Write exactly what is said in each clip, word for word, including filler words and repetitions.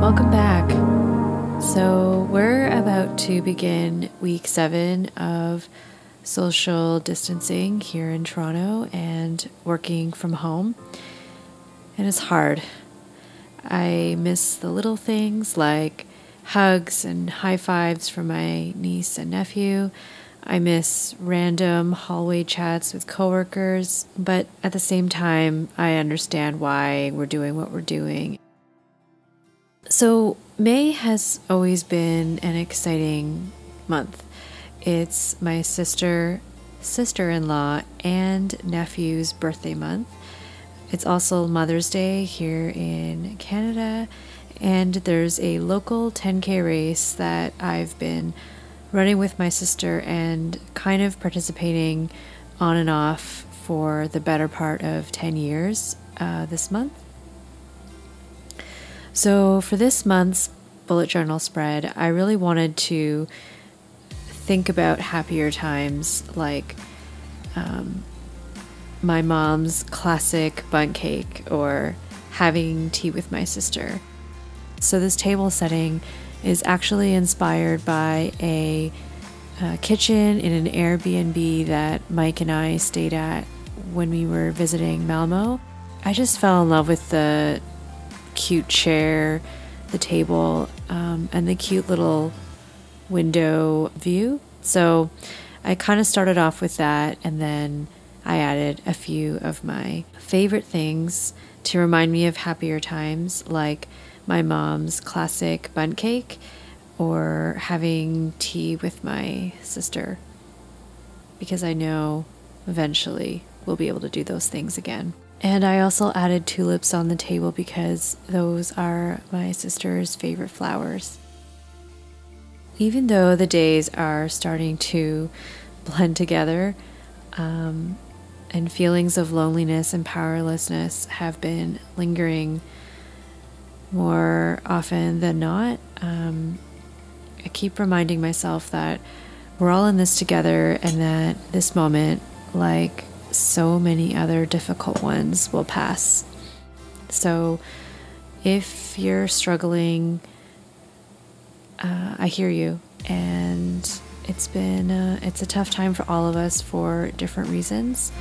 Welcome back. So we're about to begin week seven of social distancing here in Toronto and working from home. And it's hard. I miss the little things like hugs and high fives from my niece and nephew. I miss random hallway chats with coworkers, but at the same time, I understand why we're doing what we're doing. So May has always been an exciting month. It's my sister, sister-in-law, and nephew's birthday month. It's also Mother's Day here in Canada, and there's a local ten K race that I've been running with my sister and kind of participating on and off for the better part of ten years uh, this month. So for this month's bullet journal spread, I really wanted to think about happier times, like um, my mom's classic Bundt cake or having tea with my sister. So this table setting is actually inspired by a, a kitchen in an Airbnb that Mike and I stayed at when we were visiting Malmo. I just fell in love with the cute chair, the table, um, and the cute little window view. So I kind of started off with that, and then I added a few of my favorite things to remind me of happier times, like my mom's classic Bundt cake or having tea with my sister, because I know eventually we'll be able to do those things again. And I also added tulips on the table because those are my sister's favorite flowers. Even though the days are starting to blend together, um, and feelings of loneliness and powerlessness have been lingering more often than not, um, I keep reminding myself that we're all in this together and that this moment, like so many other difficult ones, will pass. So if you're struggling, uh, I hear you, and it's been uh, it's a tough time for all of us for different reasons.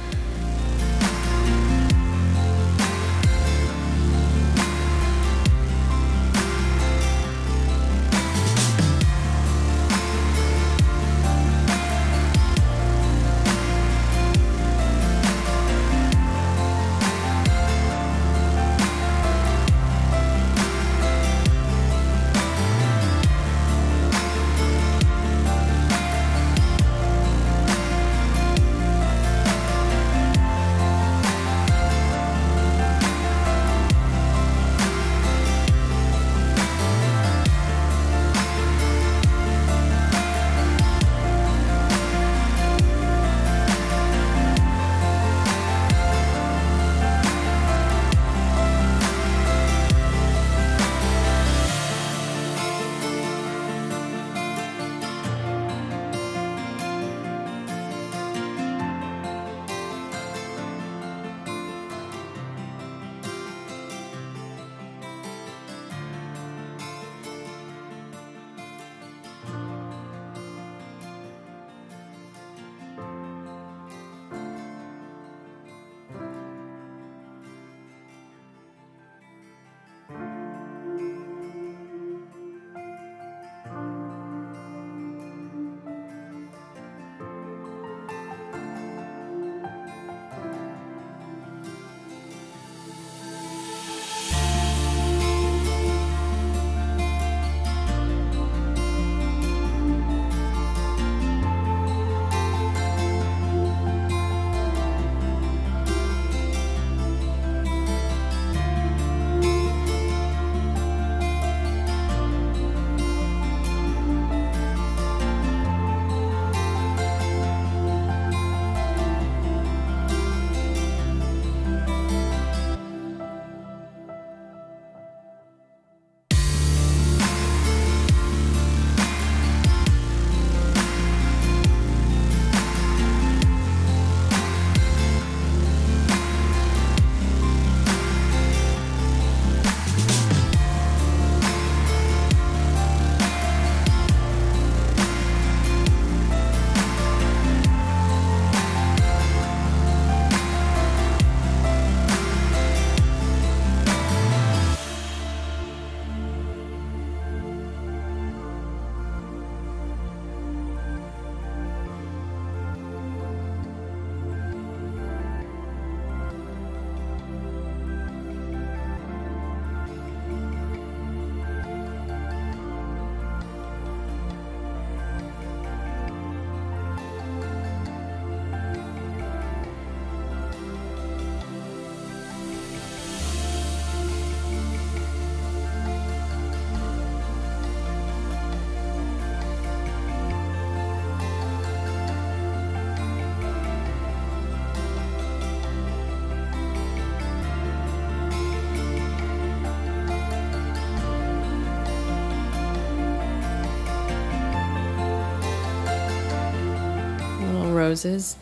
roses.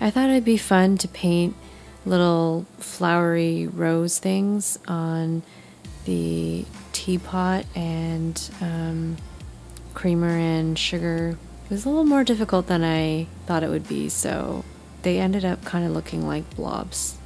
I thought it'd be fun to paint little flowery rose things on the teapot and um, creamer and sugar. It was a little more difficult than I thought it would be, so they ended up kind of looking like blobs.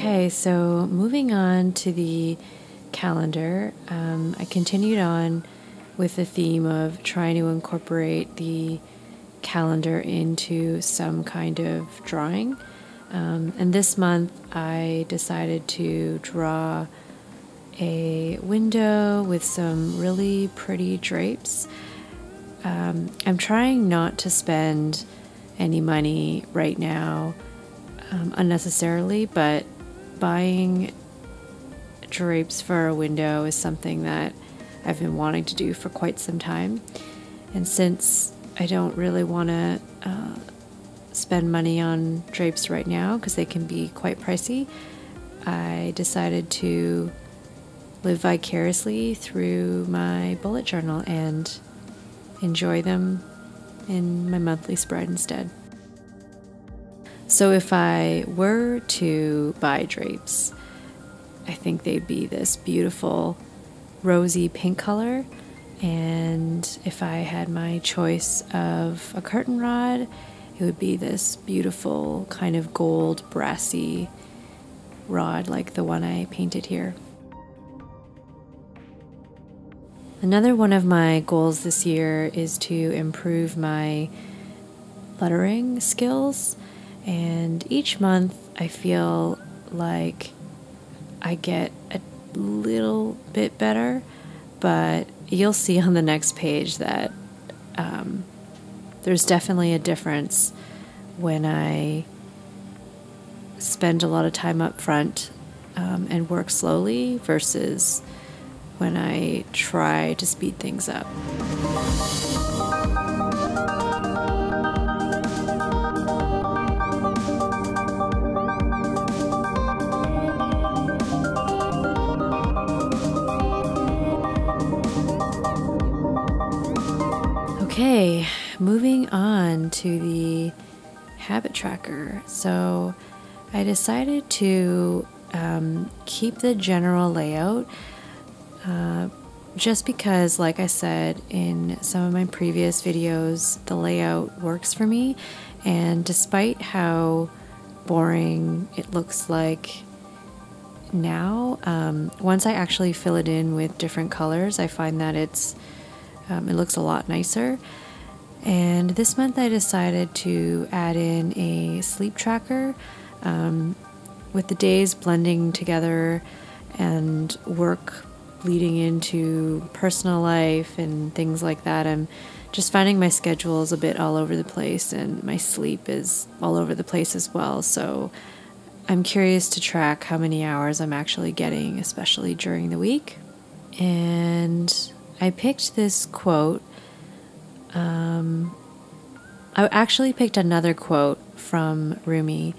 Okay, so moving on to the calendar, um, I continued on with the theme of trying to incorporate the calendar into some kind of drawing. Um, and this month I decided to draw a window with some really pretty drapes. Um, I'm trying not to spend any money right now um, unnecessarily, but buying drapes for a window is something that I've been wanting to do for quite some time. And since I don't really want to uh, spend money on drapes right now because they can be quite pricey, I decided to live vicariously through my bullet journal and enjoy them in my monthly spread instead. So if I were to buy drapes, I think they'd be this beautiful rosy pink color. And if I had my choice of a curtain rod, it would be this beautiful kind of gold brassy rod like the one I painted here. Another one of my goals this year is to improve my lettering skills. And each month I feel like I get a little bit better, but you'll see on the next page that um, there's definitely a difference when I spend a lot of time up front um, and work slowly versus when I try to speed things up. Okay, moving on to the habit tracker. So I decided to um, keep the general layout uh, just because, like I said in some of my previous videos, the layout works for me, and despite how boring it looks like now, um, once I actually fill it in with different colors, I find that it's Um, it looks a lot nicer. And this month I decided to add in a sleep tracker um, with the days blending together and work leading into personal life and things like that. I'm just finding my schedule is a bit all over the place and my sleep is all over the place as well. So I'm curious to track how many hours I'm actually getting, especially during the week. And I picked this quote. Um, I actually picked another quote from Rumi,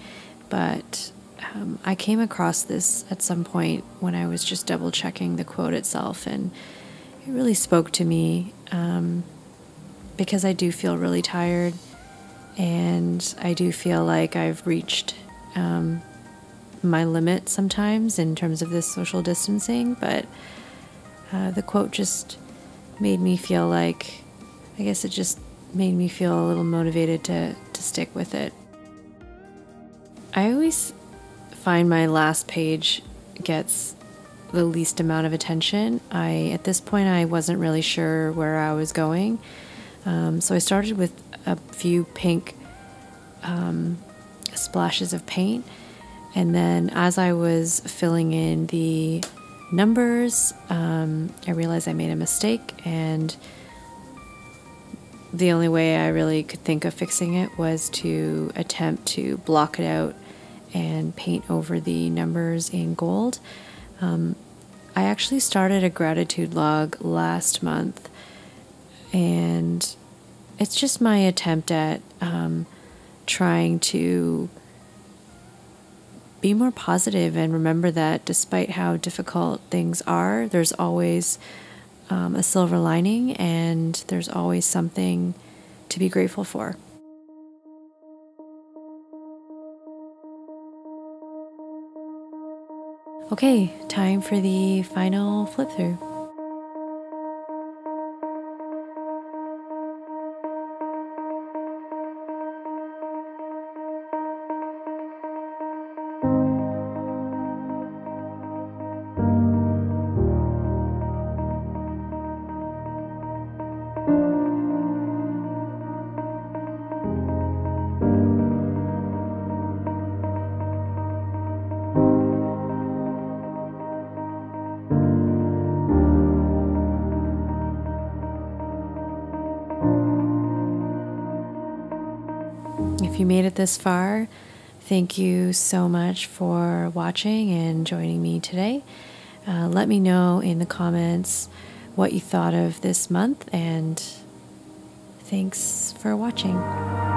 but um, I came across this at some point when I was just double checking the quote itself, and it really spoke to me um, because I do feel really tired and I do feel like I've reached um, my limit sometimes in terms of this social distancing, but uh, the quote just made me feel like, I guess it just made me feel a little motivated to, to stick with it. I always find my last page gets the least amount of attention. I, at this point, I wasn't really sure where I was going. Um, so I started with a few pink um, splashes of paint. And then as I was filling in the numbers, um, I realized I made a mistake, and the only way I really could think of fixing it was to attempt to block it out and paint over the numbers in gold. Um, I actually started a gratitude log last month, and it's just my attempt at um, trying to be more positive and remember that despite how difficult things are, there's always um, a silver lining, and there's always something to be grateful for. Okay, time for the final flip through. If you made it this far, thank you so much for watching and joining me today. Uh, let me know in the comments what you thought of this month, and thanks for watching.